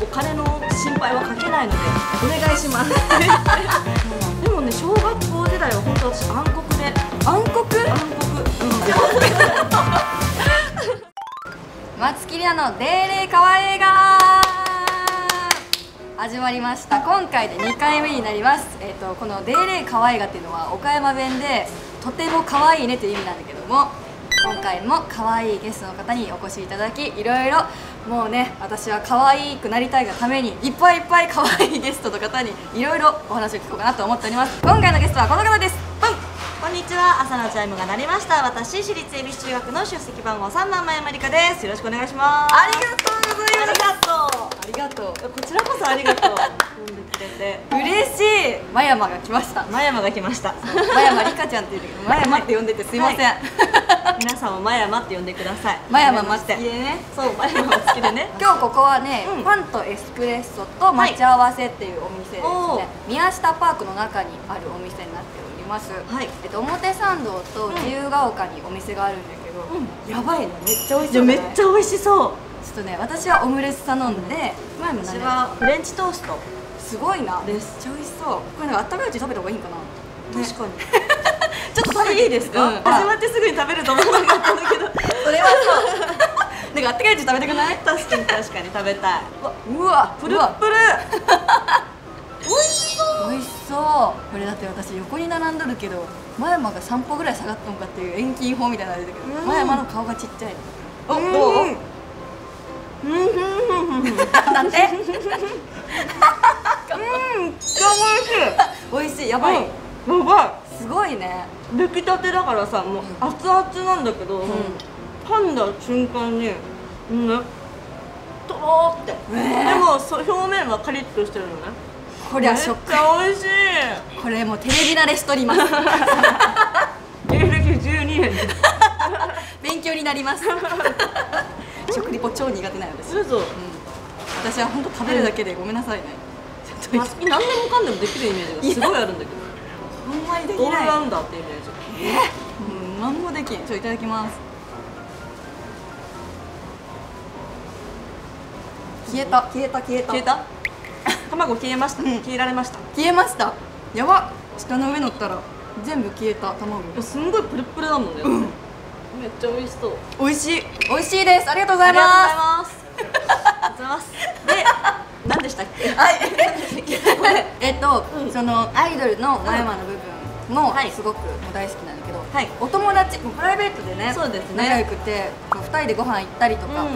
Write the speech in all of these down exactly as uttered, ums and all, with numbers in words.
お金の心配はかけないのでお願いしますでもね、小学校時代は本当私暗黒で暗黒暗黒松木里奈のデーレイカワイ映画始まりました。今回でにかいめになります。えっとこのデーレイカワイ映画っていうのは岡山弁でとても可愛いねという意味なんだけども、今回も可愛いゲストの方にお越しいただき、いろいろもうね、私は可愛くなりたいがためにいっぱいいっぱい可愛いゲストの方にいろいろお話を聞こうかなと思っております。今回のゲストはこの方です。ドン。こんにちは、朝のチャイムが鳴りました。私、私立恵比寿中学の出席番号さんばん前山理香です。よろしくお願いします。ありがとうございます。ありがとう、ありがとう、こちらこそありがとう呼んでくれて嬉しい。真山が来ました。真山が来ました。真山理香ちゃんって言うんだけど、真山って呼んでてすいません、はい皆さんもまやまって呼んでください。まやま好きでね。そう、まやま好きでね。今日ここはね、パンとエスプレッソと待ち合わせっていうお店ですね。宮下パークの中にあるお店になっております。はい。えっと表参道と自由が丘にお店があるんだけど、やばいね。めっちゃ美味しそう。めっちゃ美味しそう。ちょっとね、私はオムレツ頼んで、私はフレンチトースト。すごいな。めっちゃ美味しそう。これなんかあったかいうち食べた方がいいんかな。確かに。ちょっと食べていいですか？始まってすぐに食べると思わなかったんだけど、それはなんかあったかいうち食べたくない？確かに確かに食べたい。うわ、プルップル。美味しそう。美味しそう。これだって私横に並んどるけど、真山がさん歩ぐらい下がったのかっていう遠近法みたいなのあるけど、真山の顔がちっちゃい。お、どう？うん。だって。うん。超美味しい。美味しい。やばい。やばい。すごいね。出来たてだからさ、もう熱々なんだけど、噛んだ瞬間にね、とろーって、でもそ表面はカリッとしてるのね。こりゃ食感美味しい。これもうテレビ慣れしとります。芸歴じゅうにねん。勉強になります。食リポ超苦手なのです。そう。私は本当食べるだけでごめんなさいね。松木何でもかんでもできるイメージがすごいあるんだけど。あんまりできない。オールラウンダーってイメージ。えっ、うん、なんもできん。ちょ、いただきます。消えた、消えた、消えた。消えた。卵消えました。消えられました。消えました。やば。下の上乗ったら、全部消えた卵。すんごいプルプルだもんね。うん、めっちゃ美味しそう。美味しい。美味しいです。ありがとうございます。ありがとうございます。ありがとうございます。で。何でしたっけ？えっと、そのアイドルの真山の部分もすごく大好きなんだけど、お友達、プライベートでね仲良くてふたりでご飯行ったりとか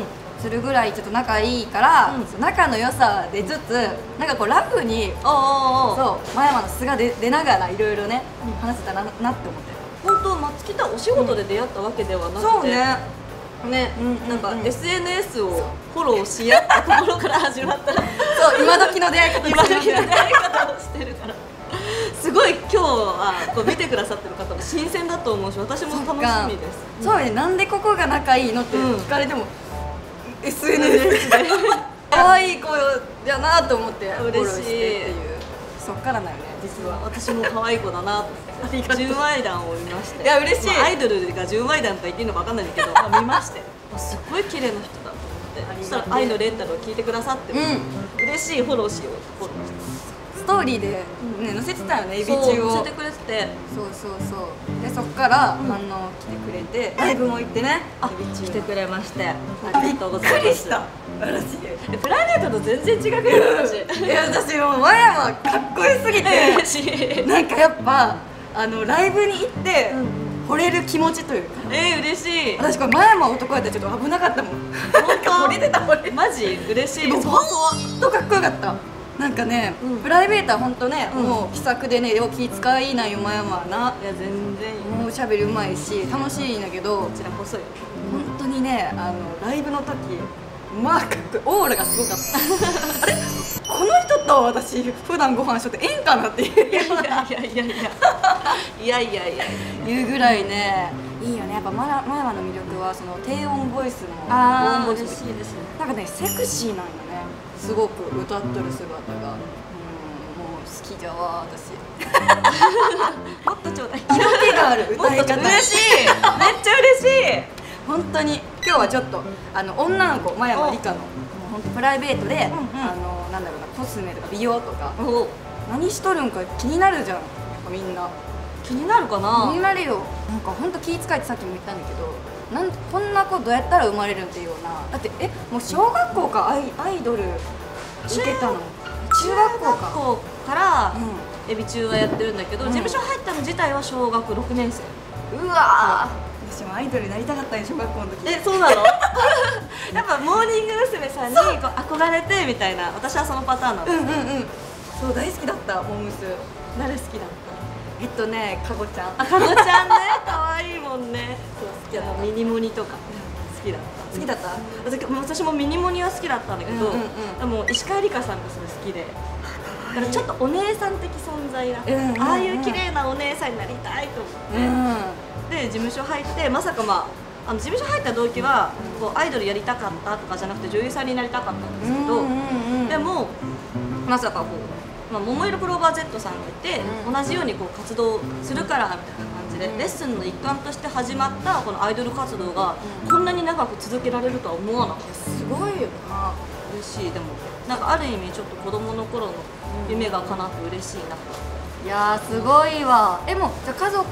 するぐらいちょっと仲いいから、仲の良さ出つつ、なんかこうラフに真山の素が出ながらいろいろね話せたらなって思って。本当松木とお仕事で出会ったわけではなくてね、なんか エスエヌエス をフォローし合ったところから始まったらそう、今時の出会い方今時の出会い方をしてるからすごい今日はこう見てくださってる方も新鮮だと思うし、私も楽しみです。そうね、なんでここが仲いいのって聞かれても エスエヌエス で可愛い子だなと思ってフォローしてっていう、そっからだよね。実は私も可愛い子だなと純愛団を見まして、いや嬉しい。アイドルが純愛団と言っていいのかわかんないんだけど見まして、すごい綺麗な人だと思って、そしたら愛のレンタルを聞いてくださって、嬉しいフォローしようフォローして、ストーリーでね載せてたよね、エビ中を載せてくれてて、そうそうそう。でそっからあの来てくれてライブも行ってね、エビ中来てくれましてありがとうございます。びっくりした。プライベートと全然違くて、私いや私もう真山かっこよすぎてなんかやっぱあのライブに行って惚れる気持ちというか、えー嬉しい。私これ真山男やったらちょっと危なかったもん。なんか惚れてた。惚れマジ嬉しい。本当かっこよかった。なんかね、プライベートは本当ね、もう気さくでね、よ気使いないよ真山はな。いや全然もう喋りうまいし楽しいんだけど、こちらこそよ本当にね、あのライブの時マークオーラがすごかったあれこの人と私普段ご飯しとってええんかなっていういやいやいやいやいやいやいやいうぐらいね、いいよね。やっぱ真山の魅力はその低音ボイスの高音ボイスです。なんかねセクシーなんよね、すごく歌っとる姿が、うん、もう好きじゃわ私もっとちょうだい。色気がある歌い方嬉しい。めっちゃ嬉しい。本当に今日はちょっとあの女の子真山理香の本当プライベートで、あのなんだろうな、コスメとか美容とか何しとるんか気になるじゃん、みんな。気になるかな。気になるよ。なんか本当気遣いってさっきも言ったんだけど、なんこんな子どうやったら生まれるんっていうような。だってえもう小学校かアイアイドル受けたの。中学校か。中学校からエビ中はやってるんだけど、事務所入ったの自体は小学ろくねん生。うわー。私もアイドルになりたかったね、小学校の時。え、そうなの？やっぱモーニング娘。さんに憧れてみたいな、私はそのパターンなの。うんうんうん。そう大好きだったモームス。誰好きだった？えっとね、かごちゃん。あ、かごちゃんね、可愛いもんね。そう好きだった。ミニモニとか好きだった。好きだった？私もミニモニは好きだったんだけど、でも石川梨花さんがすごい好きで。だからちょっとお姉さん的存在が、ああいう綺麗なお姉さんになりたいと思って、で事務所入って、まさかまああの事務所入った動機はこうアイドルやりたかったとかじゃなくて女優さんになりたかったんですけど、でもまさかこう、まあ、ももいろクローバー Z さんがいて同じようにこう活動するからみたいな感じでレッスンの一環として始まったこのアイドル活動がこんなに長く続けられるとは思わなかった。すごいよな。嬉しい。でもなんかある意味ちょっと子供の頃の夢が叶って嬉しいな。いやーすごいわ。でもじゃあ家族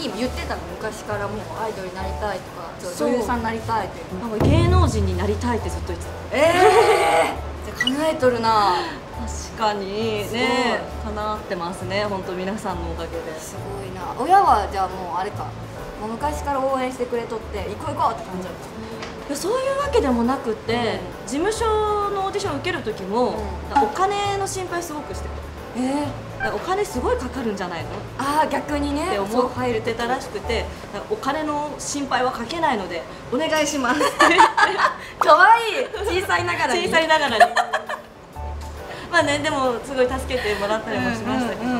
に言ってたの、昔からもうアイドルになりたいとか女優さんになりたいっていう、なんか芸能人になりたいってずっと言ってた。えー、じゃあ叶えとるな。確かにね、叶ってますね、本当皆さんのおかげで。すごいな。親はじゃあもうあれか、もう昔から応援してくれとって行こう行こうって感じだった。そういうわけでもなくて、事務所のオーディション受ける時もお金の心配すごくしてた。お金すごいかかるんじゃないの、ああ逆にねって思ってたらしくて、お金の心配はかけないのでお願いしますって言って。かわいい。小さいながらに小さいながらにまあね、でもすごい助けてもらったりもしましたけど。じ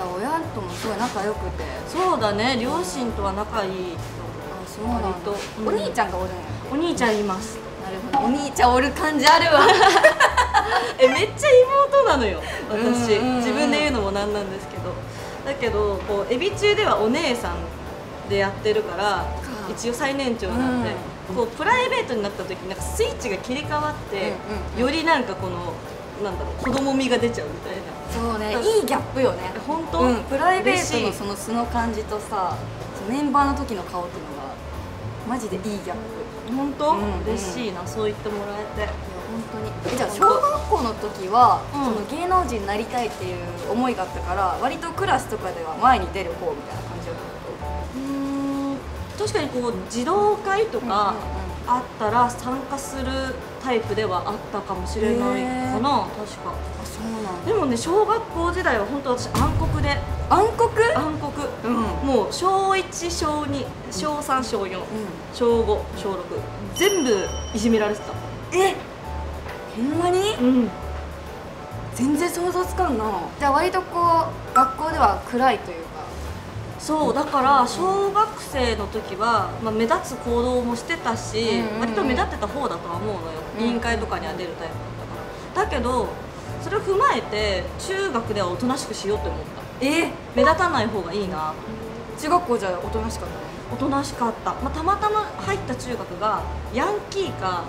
ゃあ親ともすごい仲良くて。そうだね、両親とは仲いい。お兄ちゃんがおるんや。お兄ちゃんいます。なるほど、お兄ちゃんおる感じあるわ。えめっちゃ妹なのよ私。自分で言うのもなんなんですけど、だけどこうエビ中ではお姉さんでやってるから一応最年長なんで、うん、こうプライベートになった時になんかスイッチが切り替わってよりなんかこのなんだろう、子供みが出ちゃうみたいな。そうね、いいギャップよね本当、うん、プライベートのその素の感じとさ、メンバーの時の顔っていうのがマジでいいギャップ。本当嬉しいな、そう言ってもらえて。いや本当に。じゃあ小学校の時はその芸能人になりたいっていう思いがあったから、割とクラスとかでは前に出る方みたいな感じだった。うん、確かにこう児童会とかあったら参加するタイプではあったかもしれないかな、確か。あ、そうなんだ。でもね、小学校時代は本当私暗黒で。暗黒？暗黒。うん、もう小いち、小に、小さん、小よん、うん、小ご、小ろく、全部いじめられてた。え、ほんまに？うん。全然想像つかんな。じゃあ割とこう学校では暗いというか。そうだから小学生の時は、まあ、目立つ行動もしてたし、割と目立ってた方だとは思うのよ、委員会とかには出るタイプだったから。だけどそれを踏まえて中学ではおとなしくしようって思った。え、目立たない方がいいな。中学校じゃおとなしかったね。おとなしかった、まあ、たまたま入った中学がヤンキーか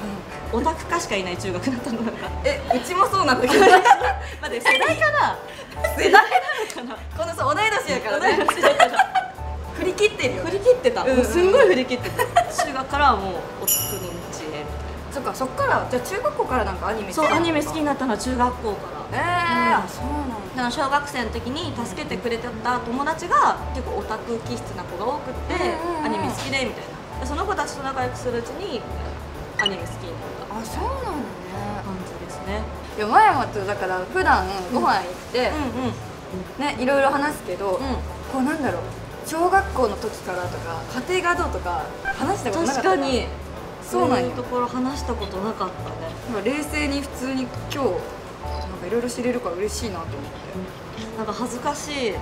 オタクかしかいない中学だったのだから。え、うちもそうなんだけど待って、世代かな。世代なのかな。このさ同い年やからね。振り切ってるよ。振り切ってた、うん、すんごい振り切ってた。中学からはもうオタクの道へみたいな。そっか、そっからじゃあ中学校からなんかアニメ。そう、アニメ好きになったのは中学校から。えー、うん、そうなんだ。だから小学生の時に助けてくれてた友達が結構オタク気質な子が多くて、アニメ好きでみたいな。その子たちと仲良くするうちにアニメ好きになった。あ、そうなんだね。感じですね。いや前もだから普段ご飯行ってね、いろいろ話すけど、うん、こうなんだろう、小学校の時からとか家庭がどうとか話したことなかった。確かにそうなんよ。そういうところ話したことなかったね。冷静に普通に今日いろいろ知れるから嬉しいなと思って。なんか恥ずかしい。い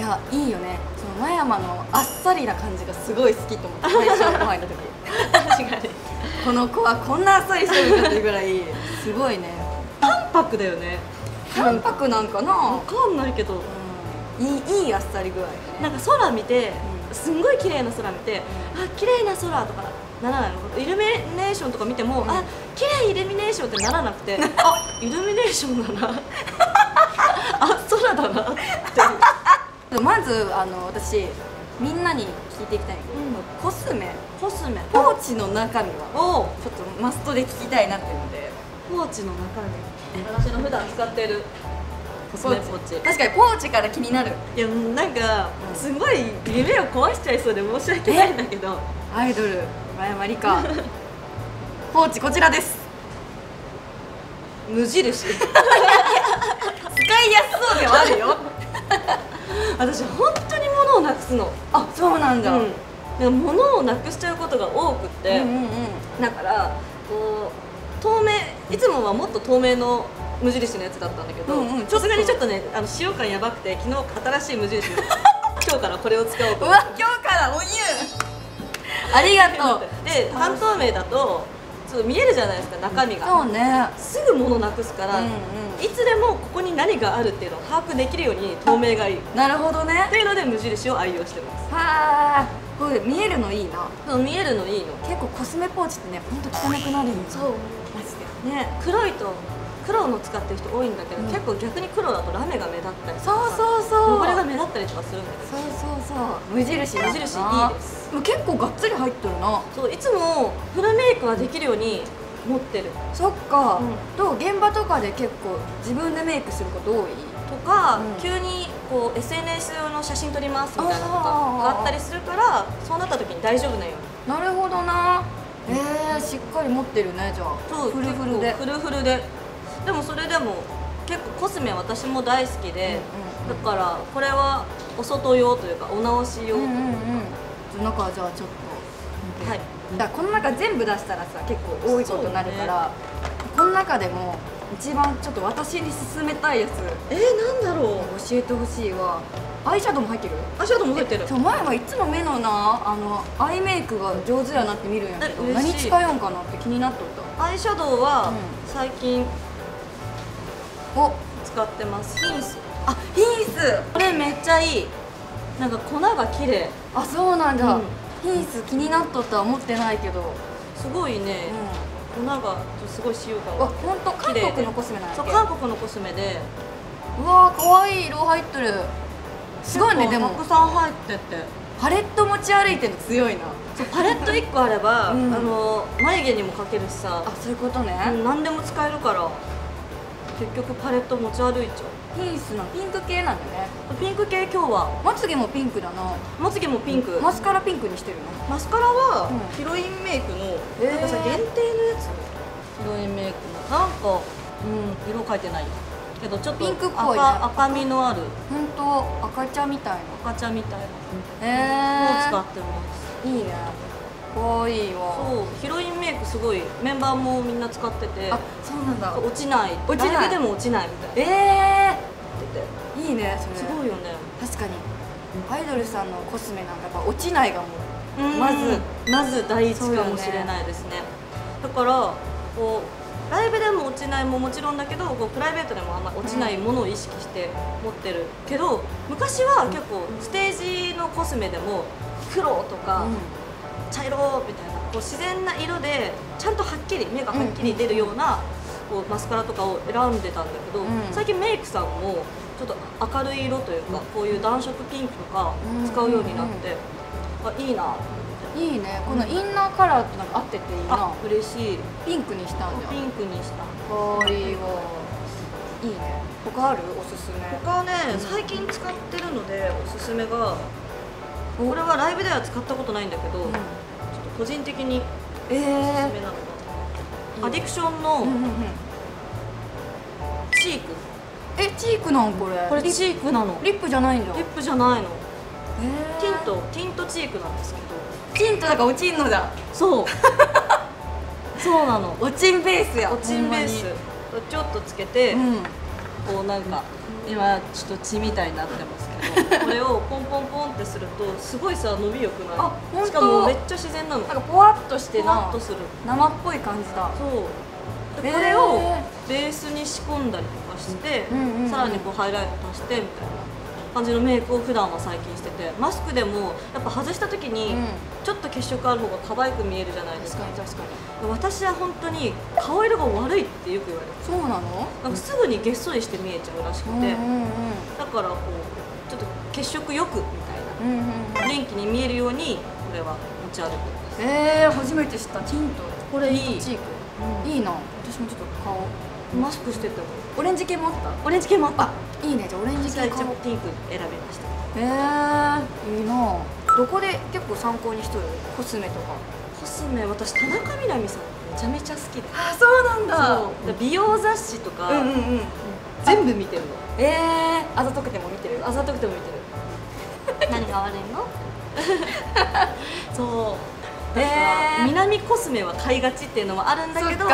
やいいよね、その真山のあっさりな感じがすごい好きと思って、最初のご飯の時。確かにこの子はこんなあっさりしてるんだっていうぐらいすごいね。淡白だよね。淡白なんかな、わかんないけど、うん、いい、いいあっさり具合、ね、なんか空見て、すんごい綺麗な空見て、うん、あ綺麗な空とかならないの。イルミネーションとか見ても、うん、あ、綺麗イルミネーションってならなくて、あ、イルミネーションだな、あ、空だなって。まずあの私みんなに聞いていきたいんだけど、うん、コスメ、コスメ、ポーチの中身はをちょっとマストで聞きたいなっていうので、ポーチの中身、私の普段使ってる。確かにポーチから気になる。いや、なんかすごい夢を壊しちゃいそうで申し訳ないんだけど、アイドル真山りかポーチこちらです。無印使いやすそうではあるよ私本当に物をなくすの。あ、そうなんだ、うん、だから物をなくしちゃうことが多くて、だからこう透明、いつもはもっと透明の無印のやつだったんだけど、さすがにちょっとね、あの使用感やばくて、昨日新しい無印の今日からこれを使おうと。うわ、今日からおにゅうありがとう。で、半透明だとちょっと見えるじゃないですか、中身が。そうね、すぐ物なくすから、うん、うん、いつでもここに何があるっていうのを把握できるように透明がいい。なるほどね。っていうので無印を愛用してます。はあ、これ見えるのいいな。そう、見えるのいいの。結構コスメポーチってね、ほんと汚くなるんですよ。そう、マジでね。黒いと黒の使ってる人多いんだけど、うん、結構逆に黒だとラメが目立ったりとか、そうそうそう、汚れが目立ったりとかするんだけど、そうそうそう、無印無印いいです。もう結構がっつり入ってるな。そう、いつもフルメイクはできるように持ってる。そっか、うん、と現場とかで結構自分でメイクすること多いとか、うん、急にこう エスエヌエス 用の写真撮りますみたいなことがあったりするから、そうなった時に大丈夫なように。なるほどな。えー、しっかり持ってるね。じゃあそう、フルフルでフルフルで。でもそれでも結構コスメ私も大好きで、だからこれはお外用というかお直し用というか。中はじゃあちょっと、はい、だからこの中全部出したらさ結構多いことになるから、ね、この中でも一番ちょっと私に勧めたいやつ、えー、なんだろう、教えてほしいわ。アイシャドウも入ってる。アイシャドウも入ってる。前はいつも目のな、あのアイメイクが上手やなって見るんやけど、何使うんかなって気になっとった。アイシャドウは最近、うん、を使ってます。ヒンス。あ、ヒンスこれめっちゃいい。なんか粉が綺麗。あ、そうなんだ、うん、ヒンス気になっとったは思ってないけど、すごいね、うん、粉がすごい使用感が。あ、ほんと韓国のコスメなんだ。そう、韓国のコスメで。うわー、かわいい色入ってる。すごいね。でもたくさん入ってて、パレット持ち歩いてるの強いな。そう、パレットいっこあれば、うん、あの眉毛にもかけるしさ。あ、そういうことね、うん、何でも使えるから結局パレット持ち歩いちゃう。ピンスのピンク系なんだね。ピンク系。今日はまつげもピンクだな。まつげもピンク。マスカラピンクにしてるの。マスカラはヒロインメイクの、なんかさ限定のやつ。ヒロインメイクのなんか、うん、色変えてないけどちょっとピンクっぽいね。赤みのある。本当赤茶みたいな。赤茶みたいな。ええ。もう使ってます。いいね。かわいいわ。そう、ヒロインメイクすごいメンバーもみんな使ってて。あ、そうなんだ。落ちない、落ちないでも落ちないみたいな。ええー、いいねそれ。すごいよね。確かにアイドルさんのコスメなんかやっぱ落ちないがもう、うん、まずまず第一かもしれないですね。だからこうライブでも落ちないももちろんだけど、こうプライベートでもあんま落ちないものを意識して持ってるけど、うん、昔は結構ステージのコスメでも黒とか、うん、茶色みたいな、こう自然な色でちゃんとはっきり目がはっきり出るようなこうマスカラとかを選んでたんだけど、うん、最近メイクさんもちょっと明るい色というか、うん、こういう暖色ピンクとか使うようになって、うん、あ、いいな。いいね。このインナーカラーってなんか合ってていいな。嬉しい。ピンクにしたんだよ。ピンクにした。かわいいわ。いいね。他ある？おすすめ。他ね、最近使ってるのでおすすめが、これはライブでは使ったことないんだけど、うん、ちょっと個人的におすすめなのが、えー、アディクションのチーク。え、チークなのこれ？これチークなの。リップじゃないんだ。リップじゃないの。えー、ティント、ティントチークなんですけど。ティントだから落ちんのだ。そう。そうなの。落ちんベースや。落ちんベース。ちょっとつけて、うん、こうなんか。今ちょっと血みたいになってますけどこれをポンポンポンってするとすごいさ伸びよくない？あ、本当。しかもめっちゃ自然なの。なんかポワッとしてなっとする、生っぽい感じだ。そうで、これをベースに仕込んだりとかして、さらにこうハイライト足してみたいな感じのメイクを普段は最近してて、マスクでもやっぱ外した時にちょっと血色ある方が可愛く見えるじゃないですか。確かに確かに。私は本当に顔色が悪いってよく言われる。そうなの？なんかすぐにげっそりして見えちゃうらしくて、だからこうちょっと血色よくみたいな、元気に見えるようにこれは持ち歩くんです。ええー、初めて知った。ティント。これいい。チーク。いいな。私もちょっと顔。マスクしてた。オレンジ系もあった。オレンジ系もあった。いいね。じゃあオレンジ系か。一応ピンク選びました。ええー、いいな。どこで結構参考にしとる？コスメとか。コスメ私田中みな実さんめちゃめちゃ好きで。あ、そうなんだ。そう。美容雑誌とか。うんうんうん。全部見てるの。ええー、あざとくても見てる。あざとくても見てる。何が悪いの？そう。だから南コスメは買いがちっていうのもあるんだけど、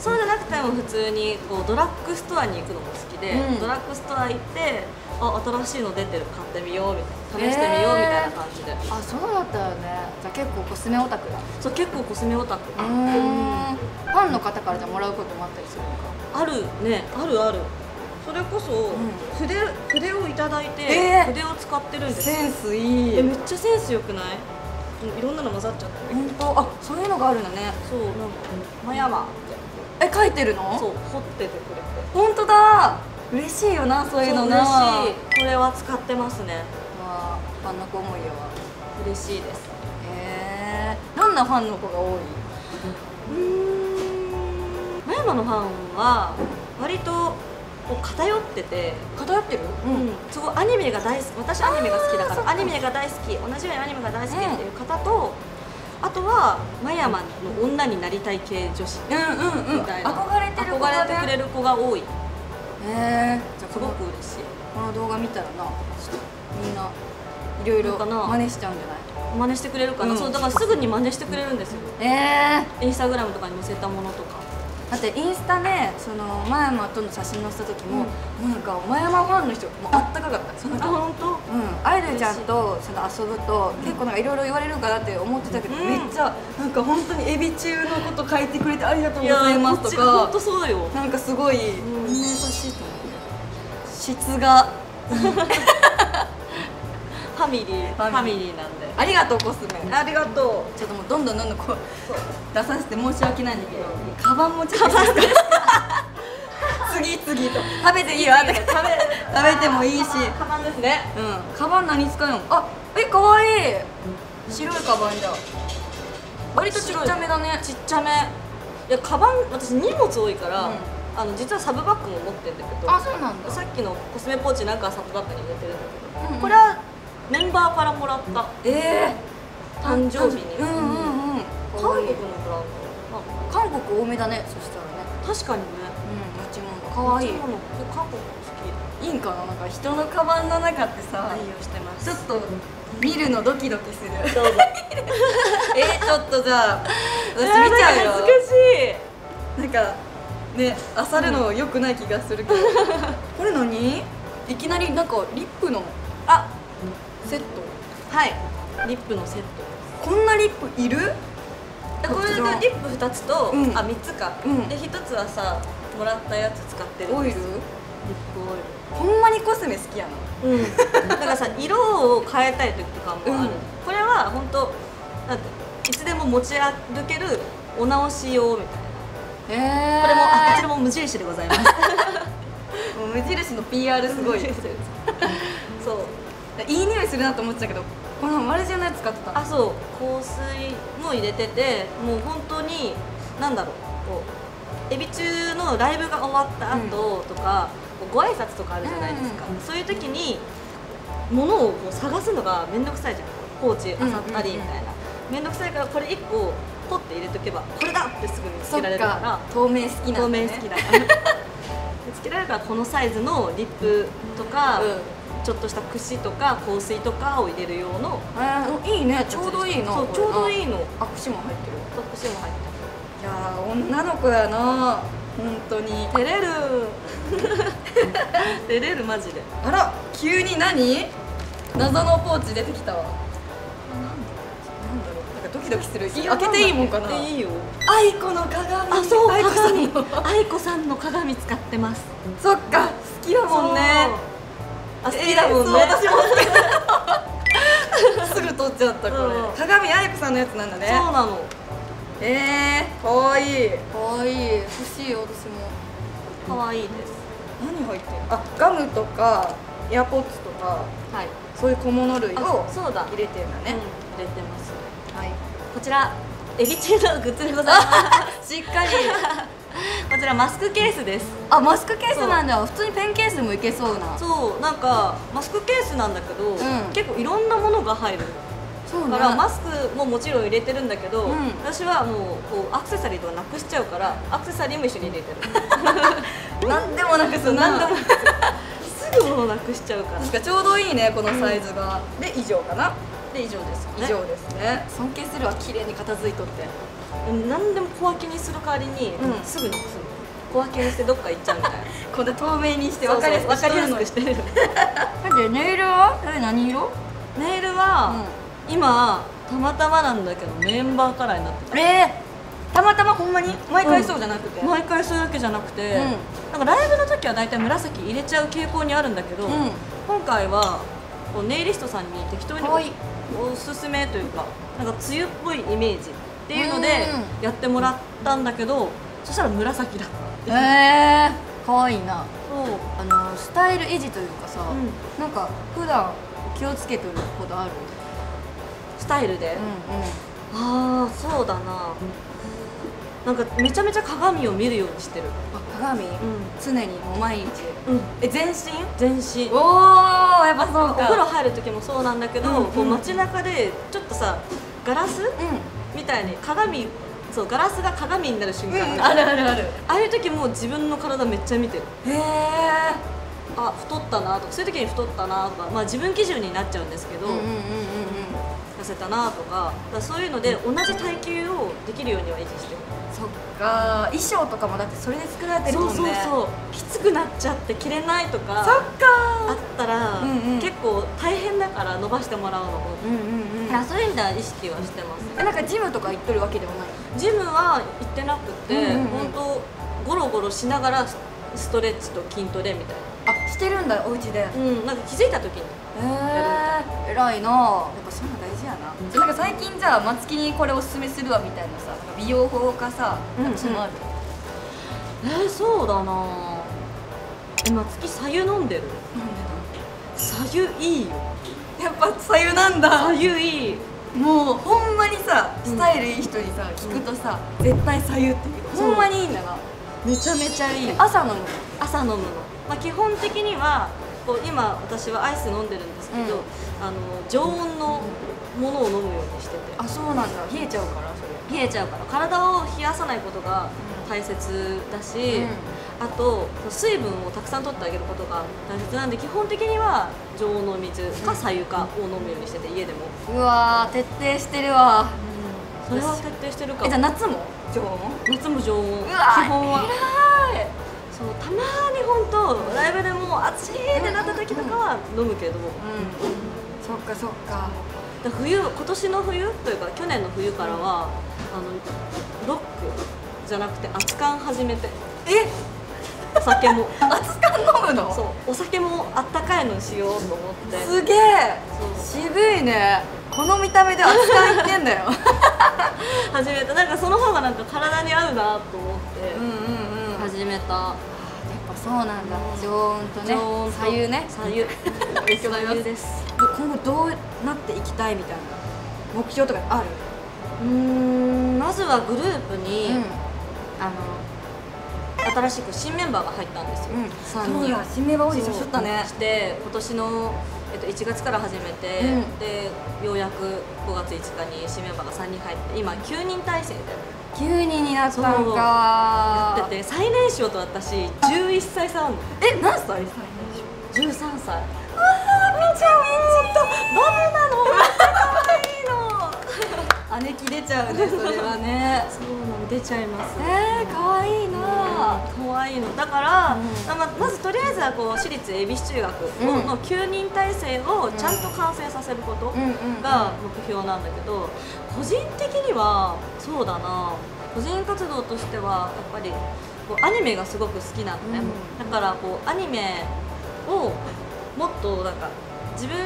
そうじゃなくても普通にこうドラッグストアに行くのも好きで、うん、ドラッグストア行って、あ、新しいの出てる、買ってみようみたいな、試してみようみたいな感じで、えー、あ、そうだったよね。じゃあ結構コスメオタクだ。そう、結構コスメオタク。ファンの方からじゃもらうこともあったりするのか。あるね、あるある。それこそ筆、うん、筆をいただいて、えー、筆を使ってるんです。センスいい。え、めっちゃセンス良くない？いろんなの混ざっちゃって。本当、あ、そういうのがあるんだね。そう、なんか、マヤマって。え、書いてるの？そう、彫っててくれて。本当だ。嬉しいよな、そういうのな。嬉しい。これは使ってますね。まあ、ファンの子思いよ。嬉しいです。へえ。どんなファンの子が多い？うん。マヤマのファンは割と偏ってて。偏ってる？うん、すごいアニメが大好き。私アニメが好きだから、アニメが大好き、同じようにアニメが大好きっていう方と、あとはマヤマの女になりたい系女子みたいな、憧れてる、憧れてくれる子が多い。へえ、じゃあすごく嬉しい。この動画見たらな、みんないろいろ真似しちゃうんじゃない？真似してくれるかな。そうだからすぐに真似してくれるんですよ。ええ。インスタグラムとかに載せたものとか。だってインスタでそのマヤマとの写真載せた時も、うん、なんかマヤマファンの人もあったかかった。そのあ、本当？うん、アイルちゃんとその遊ぶと、うん、結構なんかいろいろ言われるかなって思ってたけど、うん、めっちゃなんか本当にエビ中のこと書いてくれてありがとうございますとか、本当そうよ。なんかすごい、うん、みんな優しいと思う。質がファミリー、ファミリーなんで。ありがとうコスメ。ありがとう。ちょっともうどんどんどんどんこう出させて申し訳ないんだけど、カバンもちょっと次々と食べていいよ。食べ食べてもいいし。カバンですね。うん。カバン何使うの？あ、え、可愛い。白いカバンだ。割とちっちゃめだね。ちっちゃめ。いや、カバン私荷物多いから。あの実はサブバッグも持ってるんだけど。あ、そうなんだ。さっきのコスメポーチなんかサブバッグに入れてるんだけど。これは。メンバーからもらった。ええ。誕生日に。うんうんうん。韓国のブランド。韓国多めだね。そしたらね。確かにね。うん。持ち物可愛い。韓国好き。いいんかな、なんか人のカバンの中ってさ。ちょっと見るのドキドキする。え、ちょっとじゃあ私見ちゃうよ。恥ずかしい。なんかね、漁るの良くない気がするけど。これ何？いきなりなんかリップの。あ。セット、はい、リップのセット。こんなリップいる？これがリップ二つと、うん、あ、三つか。うん、で一つはさ、もらったやつ使ってる。オイル？リップオイル。ほんまにコスメ好きやな。うん。だからさ、色を変えたい時とかもある。うん、これは本当なんて、いつでも持ち歩けるお直し用みたいな。ええー。これもあ、こちらも無印でございます。もう無印の ピーアール すごい。そう。いい匂いするなと思ってたけど、このマルジェのやつ使ってた。あ、そう、香水も入れてて、もう本当に何だろう、こうエビ中のライブが終わった後とか、うん、ご挨拶とかあるじゃないですか、うん、そういう時に物をこう探すのが面倒くさいじゃん、ポーチあさったりみたいな、面倒くさいから、これいっこポッて入れとけばこれだってすぐ見つけられるから。透明好きなんだね。透明好きだから見つけられるから、このサイズのリップとか、うんうん、ちょっとした櫛とか香水とかを入れる用の。いいね、ちょうどいいの。ちょうどいいの。あ、櫛も入ってる。櫛も入ってる。いや、女の子やな、本当に。照れる。照れる、マジで。あら、急に何？謎のポーチ出てきたわ。なんだろう、なんかドキドキする。開けていいもんかな。いいよ。アイコの鏡。あ、そう、鏡。アイコさんの鏡使ってます。そっか、好きだもんね。あ、好きだもんね。私もすぐ撮っちゃった。これ鏡あやこさんのやつなんだね。そうなの。えー、かわいい。かわいい。欲しい。私もかわいいです。何入ってるの？あ、ガムとかエアポッツとか、はい、そういう小物類を入れてるんだね。入れてます。はい、こちらエビ中のグッズでございます。しっかりこちらマスクケースです。あ、マスクケースなんだ。普通にペンケースもいけそうな。そう、なんかマスクケースなんだけど、結構いろんなものが入る。そうだからマスクももちろん入れてるんだけど、私はもうアクセサリーとかなくしちゃうから、アクセサリーも一緒に入れてる。なんでもなくす。なんでもすぐものなくしちゃうから。確かちょうどいいね、このサイズが。で、以上かな。で、以上です。以上ですね。尊敬するわ、綺麗に片付いとって。何でも小分けにする代わりに、すぐなくすの。小分けにしてどっか行っちゃうみたいな。こんな透明にして分かりやすくしてる。で、ネイルは何色？ネイルは今たまたまなんだけどメンバーカラーになってる。えー、たまたま。ほんまに毎回そうじゃなくて、毎回そういうわけじゃなくて、なんかライブの時はだいたい紫入れちゃう傾向にあるんだけど、今回はネイリストさんに適当におすすめというか、なんか梅雨っぽいイメージっていうのでやってもらったんだけど、そしたら紫だった。へえー、かわいいな。そう、あのスタイル維持というかさ、うん、なんか普段気をつけてることある？スタイルで、うんうん、ああそうだな、うん、なんかめちゃめちゃ鏡を見るようにしてる。あ、鏡、うん、常にもう毎日、うん、え、全身？全身。おお、やっぱそうか。お風呂入る時もそうなんだけど、うんうん、こう街中でちょっとさ、ガラス、うん、みたいに鏡、そう、ガラスが鏡になる瞬間、うん、あるあるある。ああいう時も自分の体めっちゃ見てる。へえ。あ、太ったなとか、そういう時に太ったなとか、まあ自分基準になっちゃうんですけど、痩せたなとか、だからそういうので同じ体型をできるようには維持してる。そっか。衣装とかもだってそれで作られてるもんね。そうそうそう。きつくなっちゃって着れないとか、そっかあったら、うん、うん、結構大変だから伸ばしてもらうのも。うんうんうん。そういう意味では意識はしてます。なんかジムとか行っとるわけでもない？ジムは行ってなくて、本当ゴロゴロしながらストレッチと筋トレみたいな。あ、してるんだ、お家で。うん、なんか気づいた時にやる。えらいな。やっぱそういうの大事やな。なんか最近じゃあ松木にこれおすすめするわみたいなさ、美容法かさ、なんかそういうのある？えー、そうだな。松木白湯飲んでる。飲んでた。白湯いいよ。やっぱ白湯なんだ。白湯いい。もうほんまにさ、スタイルいい人にさ、聞くとさ、絶対白湯って言う。ほんまにいいんだな。めちゃめちゃいい。朝飲む。朝飲むの。まあ基本的にはこう今私はアイス飲んでるんですけど、あの常温のものを飲むようにしてて。あ、そうなんだ。冷えちゃうからそれ。冷えちゃうから。体を冷やさないことが大切だし、あと水分をたくさん取ってあげることが大切なんで、基本的には常温の水か白湯かを飲むようにしてて、家でも。うわー、徹底してるわ。うん、それは徹底してるかも。え、じゃあ夏も常温？夏も常温。うわー、基本は。偉い。そう、たまに本当ライブでもう暑いってなった時とかは飲むけど。うん。そっかそっか。だから冬、今年の冬というか去年の冬からはあのロックじゃなくて熱燗始めて。えっ？お酒も熱燗飲むの？そう、お酒もあったかいのしようと思って。すげえ渋いね。この見た目で熱燗いってんだよ。始めた。なんかその方がなんか体に合うなと思ってうんうんうん始めた。やっぱそうなんだ。常温とね、白湯ね。白湯勉強になります。今後どうなっていきたいみたいな目標とかある？うーん、まずはグループに、うん、あの新しく新メンバーが入ったんですよ。そうや、新メンバーオーディションしとったね。して今年のえっといちがつから始めて、うん、でようやくごがついつかに新メンバーがさんにん入って、今きゅうにん体制で。きゅうにんになったんか。だって最年少と私じゅういっさい差あるの。え、何歳？最年少。じゅうさんさい。わあ、めちゃめちゃダメなの。姉貴出ちゃうね、それはね。そうなの、出ちゃいます。ええ、可愛いな。可愛いの。だから、まずとりあえずはこう私立恵比寿中学のきゅうにん体制をちゃんと完成させることが目標なんだけど、個人的にはそうだな。個人活動としてはやっぱりこうアニメがすごく好きなのね。だからこうアニメをもっとなんか自分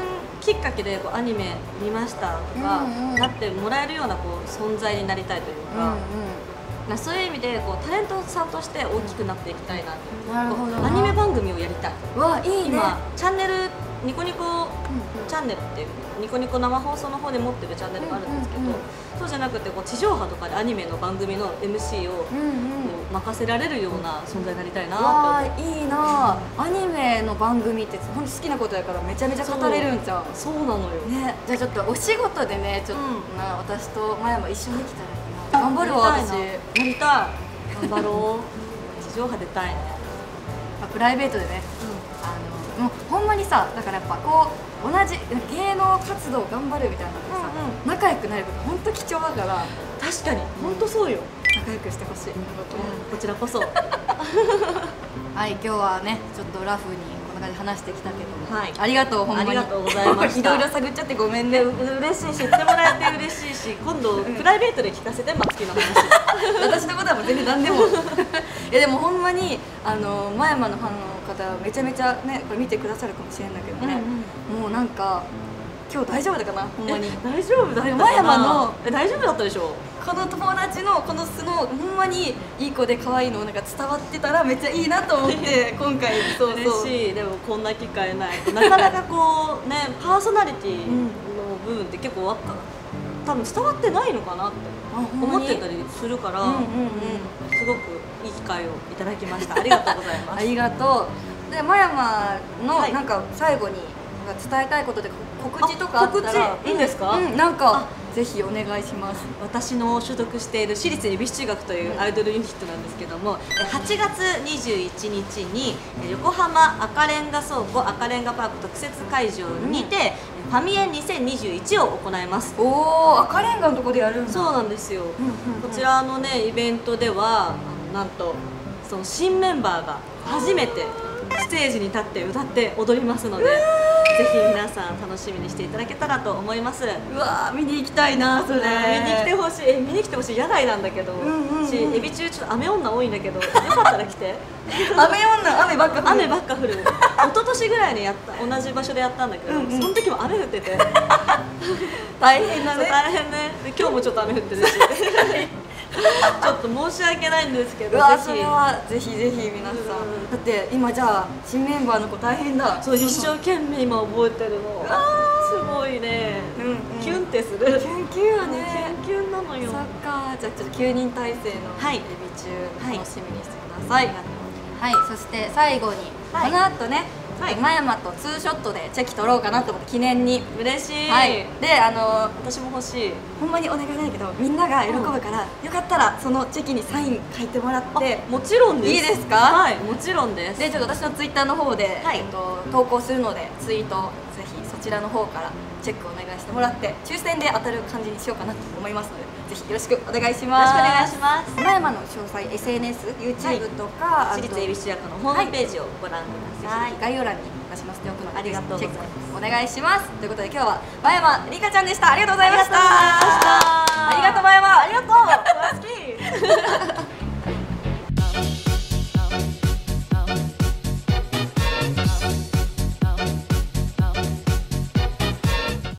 きっかけでこうアニメ見ましたとか、うん、うん、なってもらえるようなこう存在になりたいというか。うんうんなそういう意味でこうタレントさんとして大きくなっていきたいなと、うん、アニメ番組をやりたい。わいいね、今チャンネルニコニコチャンネルっていうニコニコ生放送の方で持ってるチャンネルがあるんですけど、そうじゃなくてこう地上波とかでアニメの番組の エムシー を任せられるような存在になりたいなって。いいな、アニメの番組って本当好きなことやからめちゃめちゃ語れるんじゃん。そうなのよね。じゃあちょっとお仕事でね、ちょっと、うん、な私とマヤも一緒に来たら頑張るわ、私やりたい。頑張ろう地上波出たいね。プライベートでね、あのもうほんまにさ、だからやっぱこう同じ芸能活動頑張るみたいなのでさ、仲良くなること本当貴重だから。確かに本当そうよ、仲良くしてほしい。こちらこそ。はい、今日はねちょっとラフにこんな感じで話してきたけど、ありがとう、ほんまにありがとうございました。いろいろ探っちゃってごめんね。嬉しいし、知ってもらえて嬉しい今度プライベートで聞かせて、マツキの話。私のことはもう全然何でも。いやでもほんまにあの真山のファンの方めちゃめちゃねこれ見てくださるかもしれないけどね、うん、うん、もうなんか今日大丈夫だかな、ほんまに大丈夫だよ真山の。え、大丈夫だったでしょ。この友達のこの素のほんまにいい子で可愛いのなんか伝わってたらめっちゃいいなと思って今回。そうそう嬉しい。でもこんな機会ない。なかなかこうねパーソナリティの部分って結構あったな、多分伝わってないのかなって思ってたりするから、すごくいい機会をいただきました。ありがとうございます。ありがとう。で真山のなんか最後に伝えたいことで告知とかあったら。告知いいんですか。なんかぜひお願いします。私の所属している私立恵比寿中学というアイドルユニットなんですけども、はちがつにじゅういちにちに横浜赤レンガ倉庫赤レンガパーク特設会場にてファミエンにせんにじゅういちを行います。おー、赤レンガのとこでやるんだ。そうなんですよ。こちらのねイベントではあのなんとその新メンバーが初めてステージに立って歌って踊りますので、ぜひ皆さん楽しみにしていただけたらと思います。うわー、見に行きたいなそれ。見に来てほしい。え、見に来てほしい。野外なんだけど、しエビ中ちょっと雨女多いんだけど、よかったら来て。雨女、雨ばっか降る。雨ばっか降る。一昨年ぐらいにやった同じ場所でやったんだけど、うん、うん、その時も雨降ってて大変だね。大変ね。で今日もちょっと雨降ってるしちょっと申し訳ないんですけど、それはぜひぜひ皆さん。だって今じゃあ新メンバーの子大変だ。そう、一生懸命今覚えてるの。すごいね。キュンってする。キュンキュンやね。キュンキュンなのよ。そっか。じゃあちょっときゅうにんたいせいのエビ中楽しみにしてください。はい。そして最後にこの後ね、真山とツーショットでチェキ取ろうかなと思って記念に。嬉しい。はい、であの私も欲しい。ほんまにお願いないけどみんなが喜ぶから、うん、よかったらそのチェキにサイン書いてもらって。もちろんです。いいですか。はい、もちろんです。でちょっと私のツイッターの方で、はい、えっと、投稿するのでツイートぜひそちらの方からチェックお願いしてもらって抽選で当たる感じにしようかなと思いますので、ぜひよろしくお願いします。よろしくお願いします。真山の詳細 エスエヌエス、ユーチューブ とか、私立恵比寿中学のホームページをご覧ください。概要欄に出しますので、ありがとうございます。お願いします。ということで今日は真山りかちゃんでした。ありがとうございました。ありがとう真山、ありがとう。好き。